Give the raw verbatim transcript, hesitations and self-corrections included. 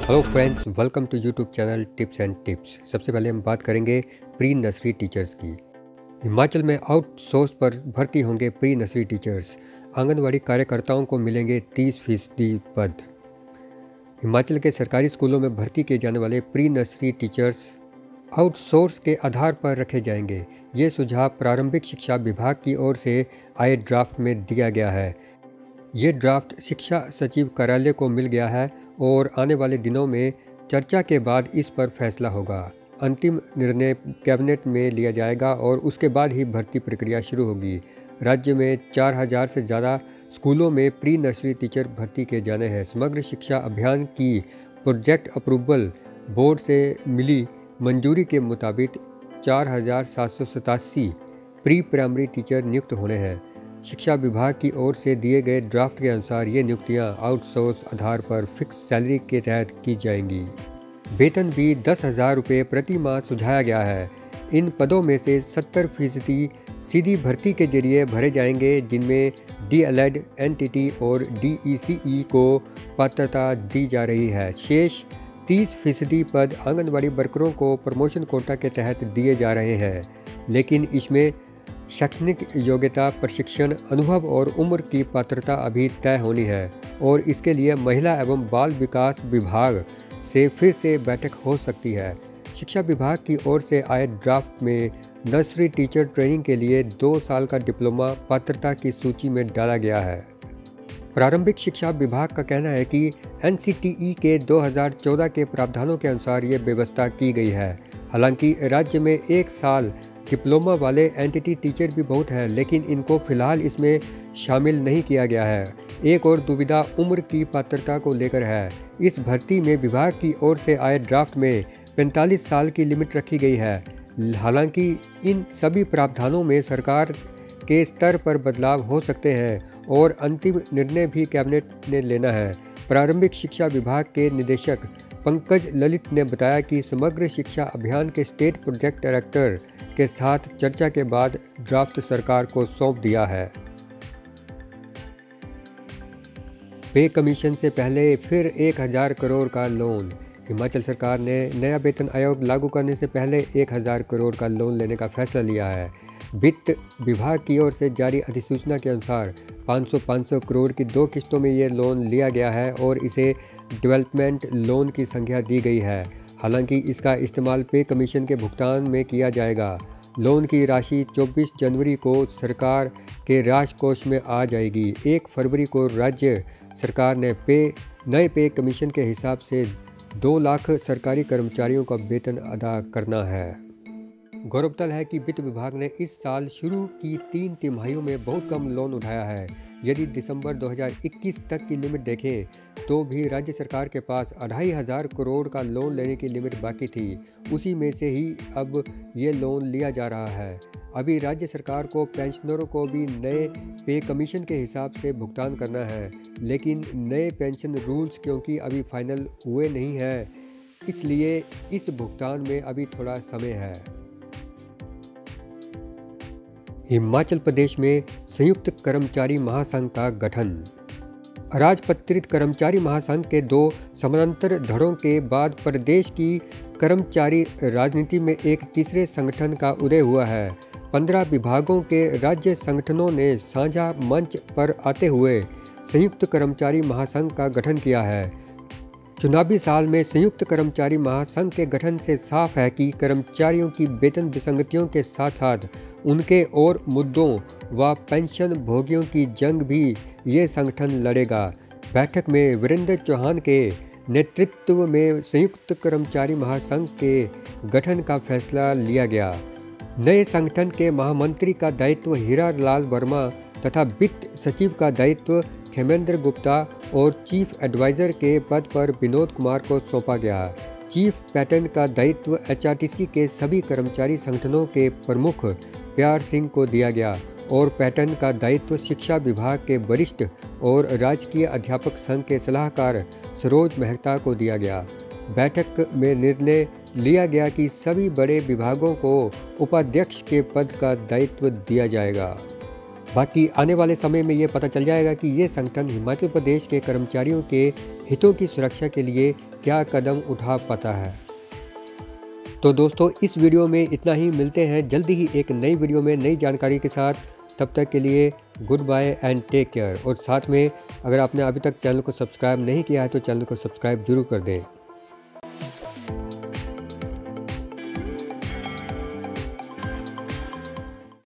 Hello friends, welcome to YouTube channel tips and tips. सबसे पहले हम बात करेंगे प्री नर्सरी टीचर्स की। हिमाचल में आउटसोर्स पर भर्ती होंगे प्री नर्सरी टीचर्स, आंगनवाड़ी कार्यकर्ताओं को मिलेंगे तीस फीसदी पद। हिमाचल के सरकारी स्कूलों में भर्ती किए जाने वाले प्री नर्सरी टीचर्स आउटसोर्स के आधार पर रखे जाएंगे। ये सुझाव प्रारंभिक शिक्षा विभाग की ओर से आए ड्राफ्ट में दिया गया है। ये ड्राफ्ट शिक्षा सचिव कार्यालय को मिल गया है और आने वाले दिनों में चर्चा के बाद इस पर फैसला होगा। अंतिम निर्णय कैबिनेट में लिया जाएगा और उसके बाद ही भर्ती प्रक्रिया शुरू होगी। राज्य में चार हज़ार से ज़्यादा स्कूलों में प्री नर्सरी टीचर भर्ती किए जाने हैं। समग्र शिक्षा अभियान की प्रोजेक्ट अप्रूवल बोर्ड से मिली मंजूरी के मुताबिक चार हज़ार सात सौ सतासी प्री प्राइमरी टीचर नियुक्त होने हैं। शिक्षा विभाग की ओर से दिए गए ड्राफ्ट के अनुसार ये नियुक्तियां आउटसोर्स आधार पर फिक्स सैलरी के तहत की जाएंगी। वेतन भी दस हज़ार रुपये प्रति माह सुझाया गया है। इन पदों में से सत्तर फीसदी सीधी भर्ती के जरिए भरे जाएंगे, जिनमें D El Ed, N T T और डी ई सी ई को पात्रता दी जा रही है। शेष तीस फीसदी पद आंगनबाड़ी वर्करों को प्रमोशन कोटा के तहत दिए जा रहे हैं, लेकिन इसमें शैक्षणिक योग्यता, प्रशिक्षण, अनुभव और उम्र की पात्रता अभी तय होनी है और इसके लिए महिला एवं बाल विकास विभाग से फिर से बैठक हो सकती है। शिक्षा विभाग की ओर से आए ड्राफ्ट में नर्सरी टीचर ट्रेनिंग के लिए दो साल का डिप्लोमा पात्रता की सूची में डाला गया है। प्रारंभिक शिक्षा विभाग का कहना है कि एन सी टी ई के दो हज़ार चौदह के प्रावधानों के अनुसार ये व्यवस्था की गई है। हालांकि राज्य में एक साल डिप्लोमा वाले एन टी टी टीचर भी बहुत हैं, लेकिन इनको फिलहाल इसमें शामिल नहीं किया गया है। एक और दुविधा उम्र की पात्रता को लेकर है। इस भर्ती में विभाग की ओर से आए ड्राफ्ट में पैंतालीस साल की लिमिट रखी गई है। हालांकि इन सभी प्रावधानों में सरकार के स्तर पर बदलाव हो सकते हैं और अंतिम निर्णय भी कैबिनेट ने लेना है। प्रारंभिक शिक्षा विभाग के निदेशक पंकज ललित ने बताया कि समग्र शिक्षा अभियान के स्टेट प्रोजेक्ट डायरेक्टर के साथ चर्चा के बाद ड्राफ्ट सरकार को सौंप दिया है। पे कमीशन से पहले फिर एक हजार करोड़ का लोन। हिमाचल सरकार ने नया वेतन आयोग लागू करने से पहले एक हजार करोड़ का लोन लेने का फैसला लिया है। वित्त विभाग की ओर से जारी अधिसूचना के अनुसार पाँच सौ पाँच सौ करोड़ की दो किस्तों में ये लोन लिया गया है और इसे डेवलपमेंट लोन की संख्या दी गई है। हालांकि इसका इस्तेमाल पे कमीशन के भुगतान में किया जाएगा। लोन की राशि चौबीस जनवरी को सरकार के राजकोष में आ जाएगी। एक फरवरी को राज्य सरकार ने पे नए पे कमीशन के हिसाब से दो लाख सरकारी कर्मचारियों का वेतन अदा करना है। गौरतलब है कि वित्त विभाग ने इस साल शुरू की तीन तिमाहियों में बहुत कम लोन उठाया है। यदि दिसंबर दो हज़ार इक्कीस तक की लिमिट देखें तो भी राज्य सरकार के पास अढ़ाई हज़ार करोड़ का लोन लेने की लिमिट बाकी थी। उसी में से ही अब ये लोन लिया जा रहा है। अभी राज्य सरकार को पेंशनरों को भी नए पे कमीशन के हिसाब से भुगतान करना है, लेकिन नए पेंशन रूल्स क्योंकि अभी फाइनल हुए नहीं हैं, इसलिए इस भुगतान में अभी थोड़ा समय है। हिमाचल प्रदेश में संयुक्त कर्मचारी महासंघ का गठन। अराजपत्रित कर्मचारी महासंघ के दो समानांतर धड़ों के बाद प्रदेश की कर्मचारी राजनीति में एक तीसरे संगठन का उदय हुआ है। पंद्रह विभागों के राज्य संगठनों ने साझा मंच पर आते हुए संयुक्त कर्मचारी महासंघ का गठन किया है। चुनावी साल में संयुक्त कर्मचारी महासंघ के गठन से साफ है कि कर्मचारियों की वेतन विसंगतियों के साथ साथ उनके और मुद्दों व पेंशन भोगियों की जंग भी ये संगठन लड़ेगा। बैठक में वीरेंद्र चौहान के नेतृत्व में संयुक्त कर्मचारी महासंघ के गठन का फैसला लिया गया। नए संगठन के महामंत्री का दायित्व हीरालाल वर्मा तथा वित्त सचिव का दायित्व खेमेंद्र गुप्ता और चीफ एडवाइज़र के पद पर विनोद कुमार को सौंपा गया। चीफ पैटर्न का दायित्व एच आर टी सी के सभी कर्मचारी संगठनों के प्रमुख यार सिंह को दिया गया और पैटर्न का दायित्व शिक्षा विभाग के वरिष्ठ और राजकीय अध्यापक संघ के सलाहकार सरोज मेहता को दिया गया। बैठक में निर्णय लिया गया कि सभी बड़े विभागों को उपाध्यक्ष के पद का दायित्व दिया जाएगा। बाकी आने वाले समय में ये पता चल जाएगा कि ये संगठन हिमाचल प्रदेश के कर्मचारियों के हितों की सुरक्षा के लिए क्या कदम उठा पाता है। तो दोस्तों, इस वीडियो में इतना ही। मिलते हैं जल्दी ही एक नई वीडियो में नई जानकारी के साथ। तब तक के लिए good bye and take care. और साथ में अगर आपने अभी तक चैनल को सब्सक्राइब नहीं किया है तो चैनल को सब्सक्राइब जरूर कर दें।